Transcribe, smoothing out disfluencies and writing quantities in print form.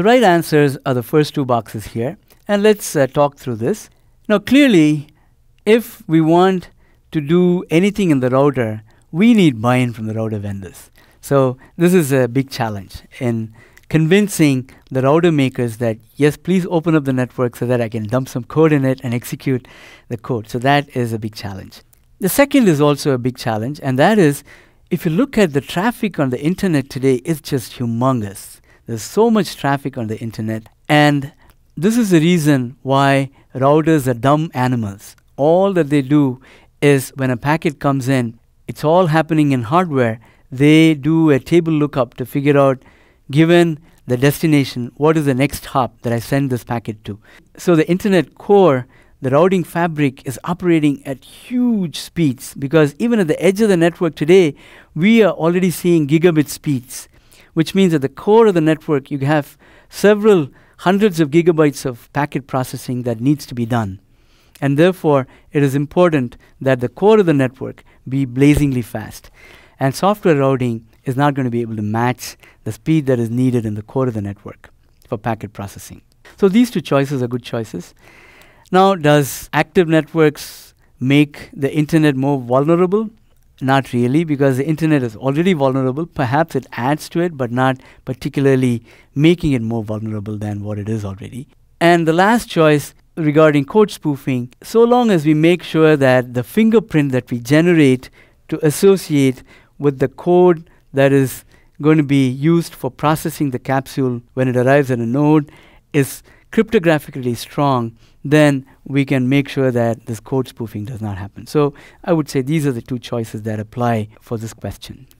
The right answers are the first two boxes here, and let's talk through this. Now clearly, if we want to do anything in the router, we need buy-in from the router vendors. So this is a big challenge in convincing the router makers that, yes, please open up the network so that I can dump some code in it and execute the code. So that is a big challenge. The second is also a big challenge, and that is, if you look at the traffic on the internet today, it's just humongous. There's so much traffic on the internet, and this is the reason why routers are dumb animals. All that they do is, when a packet comes in, it's all happening in hardware. They do a table lookup to figure out, given the destination, what is the next hop that I send this packet to. So the internet core, the routing fabric, is operating at huge speeds, because even at the edge of the network today, we are already seeing gigabit speeds, which means at the core of the network, you have several hundreds of gigabytes of packet processing that needs to be done. And therefore, it is important that the core of the network be blazingly fast. And software routing is not going to be able to match the speed that is needed in the core of the network for packet processing. So these two choices are good choices. Now, does active networks make the internet more vulnerable? Not really, because the internet is already vulnerable. Perhaps it adds to it, but not particularly making it more vulnerable than what it is already. And the last choice regarding code spoofing, so long as we make sure that the fingerprint that we generate to associate with the code that is going to be used for processing the capsule when it arrives at a node is cryptographically strong, then we can make sure that this code spoofing does not happen. So I would say these are the two choices that apply for this question.